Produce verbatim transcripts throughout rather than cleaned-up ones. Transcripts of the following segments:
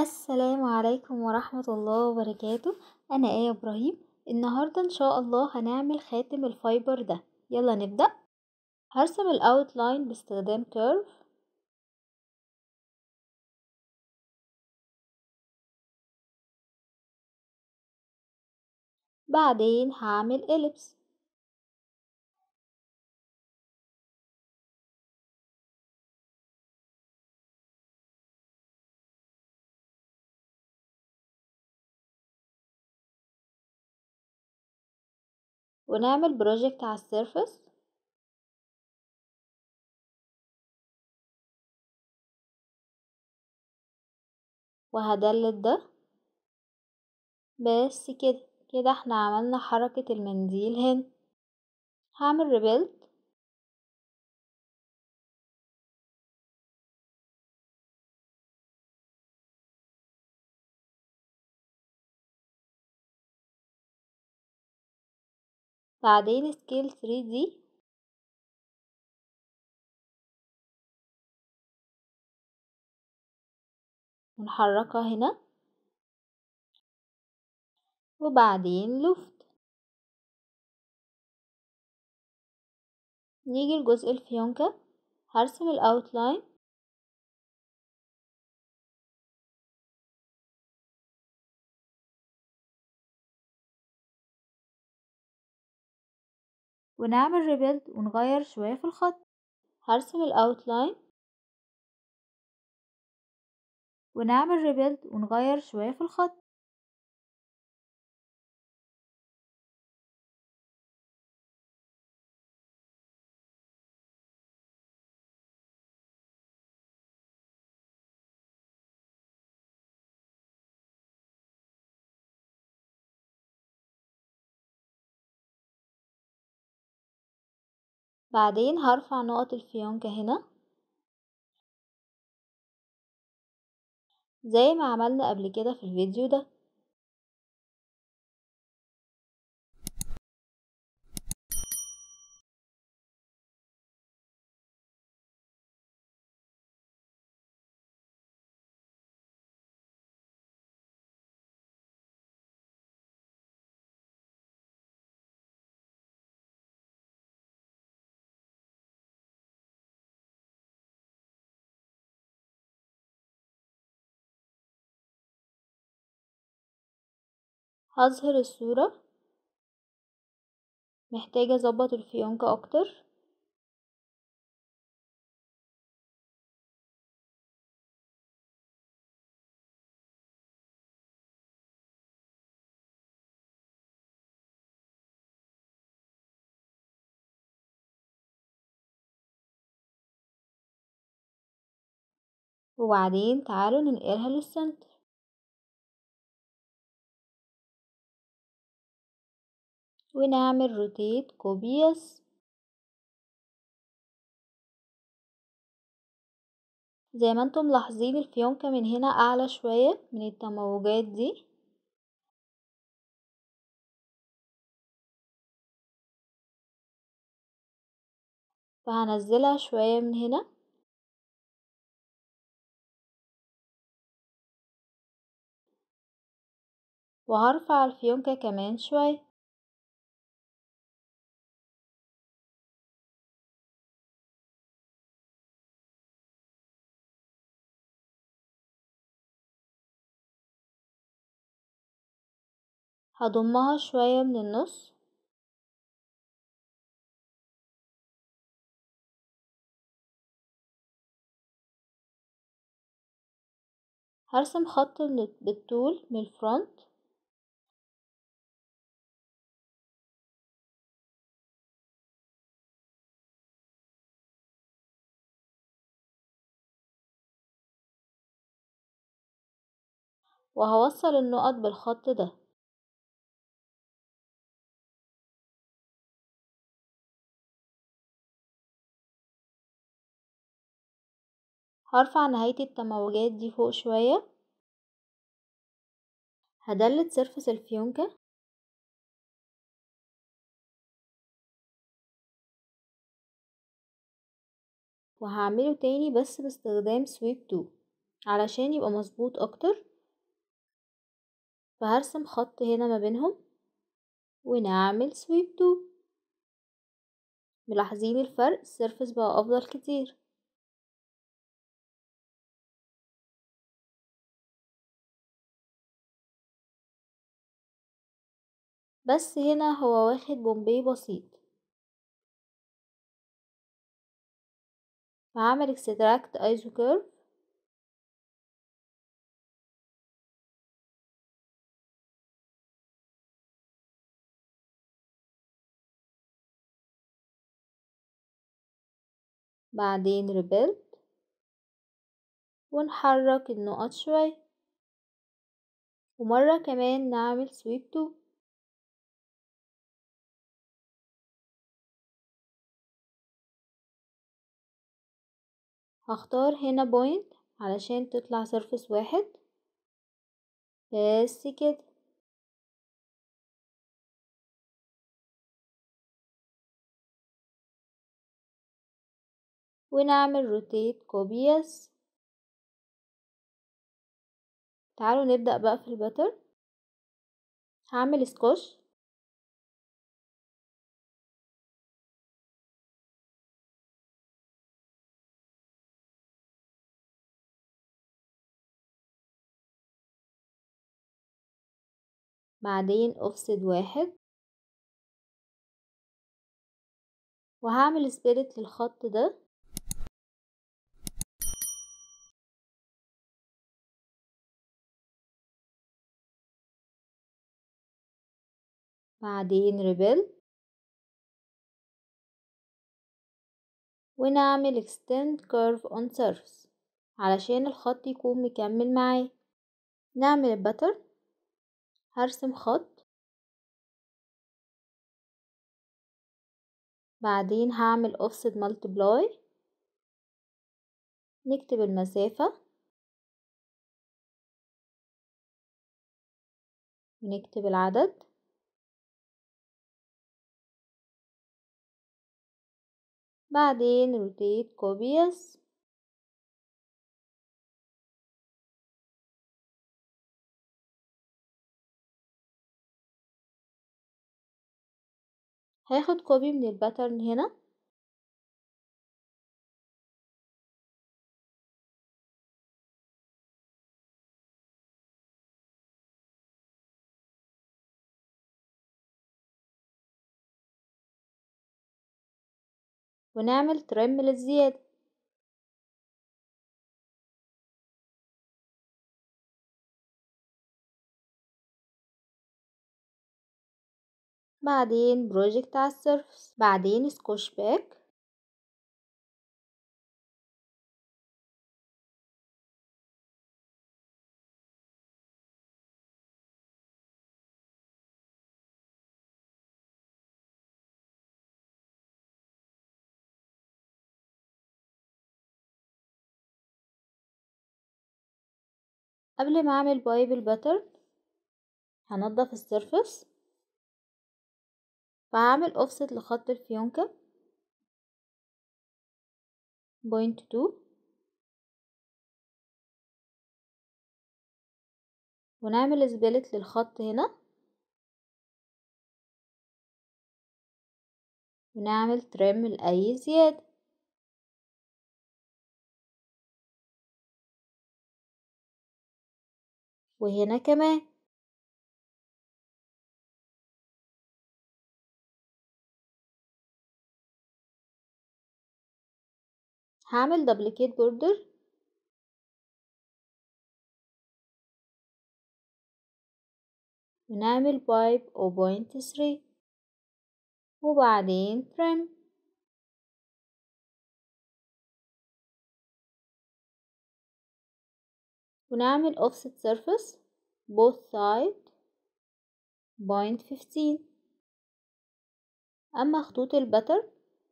السلام عليكم ورحمة الله وبركاته. أنا آية إبراهيم. النهاردة إن شاء الله هنعمل خاتم الفايبر ده. يلا نبدأ. هرسم الأوتلاين باستخدام كيرف. بعدين هعمل إليبس. ونعمل بروجكت على السيرفس. وهدلت ده بس. كده كده احنا عملنا حركة المنديل هنا. هعمل ريبيلد بعدين سكيل ثري دي. نحركها هنا وبعدين لفت. نيجي لجزء الفيونكة. هرسم الاوتلاين ونعمل ريبيلد ونغير شوية في الخط. هرسم الاوتلاين ونعمل ريبيلد ونغير شوية في الخط. بعدين هرفع نقط الفيونكة هنا زي ما عملنا قبل كده في الفيديو ده. هظهر الصورة. محتاجة اظبط الفيونكة اكتر. وبعدين تعالوا ننقلها للسنتر. ونعمل روتيت كوبيس زي ما انتم ملاحظين. الفيونكة من هنا اعلى شوية من التموجات دي. فهنزلها شوية من هنا. وهرفع الفيونكة كمان شوية. هضمها شوية من النص. هرسم خط بالطول من الفرونت. وهوصل النقط بالخط ده. هرفع نهاية التموجات دي فوق شوية. هدلت سيرفس الفيونكة. وهعمله تاني بس باستخدام سويب تو. علشان يبقى مظبوط اكتر، فهرسم خط هنا ما بينهم ونعمل سويب تو. ملاحظين الفرق؟ السيرفس بقى افضل كتير. بس هنا هو واخد بومبي بسيط، فهعمل اكستراكت ايزو كيرف بعدين ريبلد، ونحرك النقط شوية، ومرة كمان نعمل سويب تو. هختار هنا بوينت علشان تطلع سيرفيس واحد بس كده. ونعمل روتيت كوبيس. تعالوا نبدأ بقى في الباتر. هعمل سكوش بعدين اوفسيد واحد، وهعمل سبيريت للخط ده، بعدين ريبل، ونعمل extend curve on surface علشان الخط يكون مكمل معاه. نعمل الباتر، هرسم خط بعدين هعمل offset multiply، نكتب المسافة ونكتب العدد، بعدين روتيت كوبيس، هاخد كوبي من الباترن هنا ونعمل ترم للزيادة. بعدين بروجكت على السيرفس، بعدين سكوش باك، قبل ما اعمل باي بالباترن هنضف السيرفس، فهعمل اوفست لخط الفيونكة بوينت تو، ونعمل سبلت للخط هنا، ونعمل ترم لأي زيادة. وهنا كمان هعمل دبليكيت بوردر، ونعمل بايب او بوينت ثري، وبعدين ترم. ونعمل offset surface both side zero point one five. اما خطوط الباتر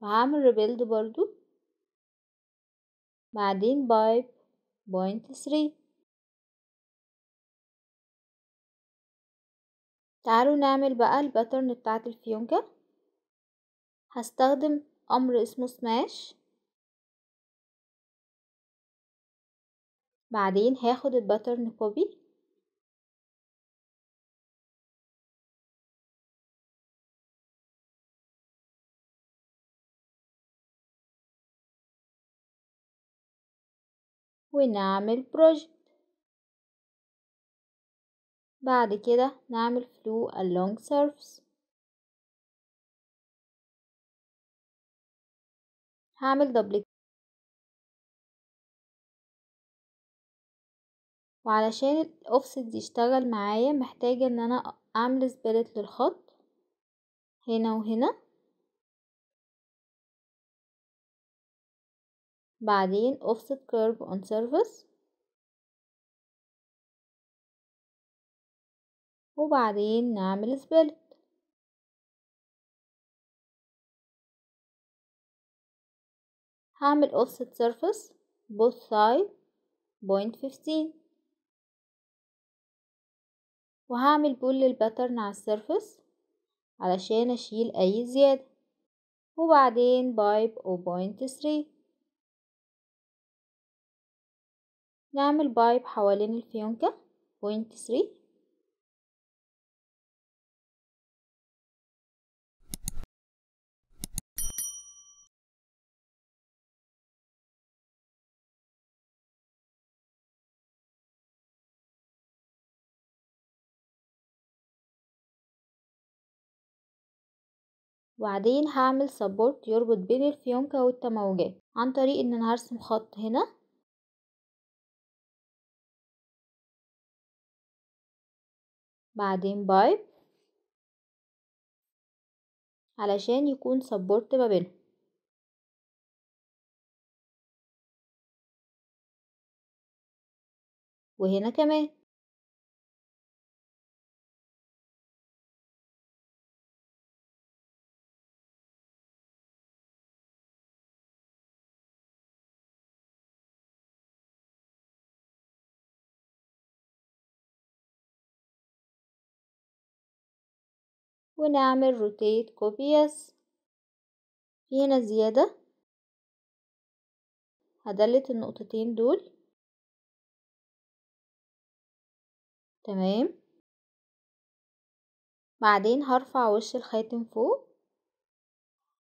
فهعمل ريبيلد برضو، بعدين بايب zero point three. تعالوا نعمل بقى الباترن بتاعت الفيونكة. هستخدم امر اسمه سماش، بعدين هاخد الباترن كوبي ونعمل بروجكت. بعد كده نعمل فلو along surface. هعمل دبل، وعلشان الاوفست يشتغل معايا محتاجه ان انا اعمل سبلت للخط هنا وهنا. بعدين offset curve on surface، وبعدين نعمل split. هعمل offset surface both side zero point one five، وهعمل pull للباترن على السيرفس علشان اشيل اي زيادة، وبعدين pipe zero point three. نعمل بايب حوالين الفيونكة zero point three، وبعدين هعمل سبورت يربط بين الفيونكة والتموجات عن طريق ان انا هرسم خط هنا بعدين بايب علشان يكون سبورت ما بينهم. وهنا كمان ونعمل روتيت كوبيس. في هنا زيادة، هدلت النقطتين دول، تمام. بعدين هرفع وش الخاتم فوق،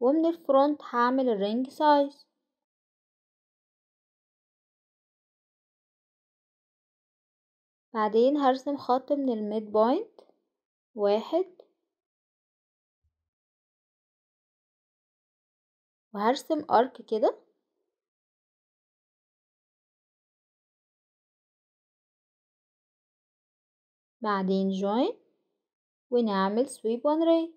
ومن الفرونت هعمل الرينج سايز. بعدين هرسم خط من الميد بوينت واحد، وهرسم ارك كده بعدين جوين، ونعمل سويب وان راي.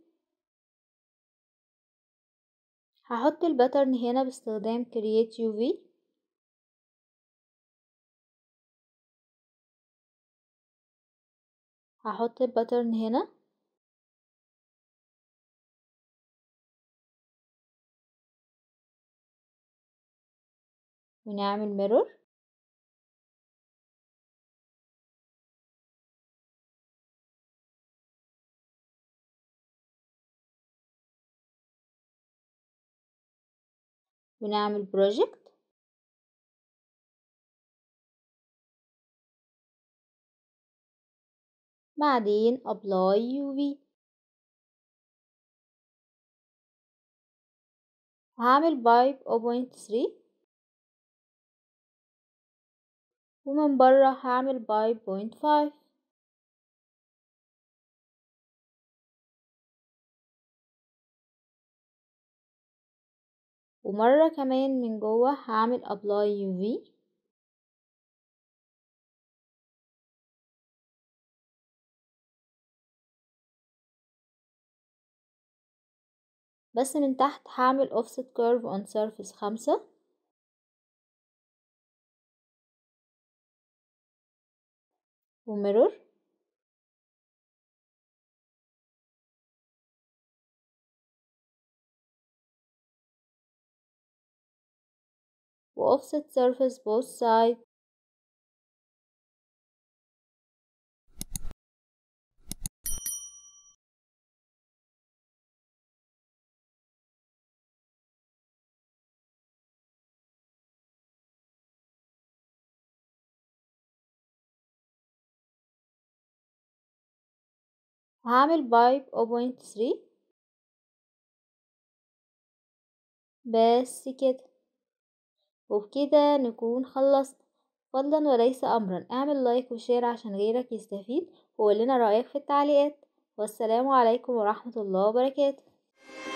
هحط الباترن هنا باستخدام create يو في، هحط الباترن هنا ونعمل mirror، ونعمل project، بعدين apply يو في. هعمل pipe zero point three، ومن بره هعمل باي بوينت فايف. ومرة كمان من جوه هعمل ابلاي يو في، بس من تحت هعمل offset curve on surface خمسة، وميرور. وoffset surface both sides. هعمل بايب صفر فاصلة ثلاثة بس كده، وبكده نكون خلصنا. فضلا وليس أمرا، اعمل لايك وشير عشان غيرك يستفيد، وقول لنا رأيك في التعليقات. والسلام عليكم ورحمة الله وبركاته.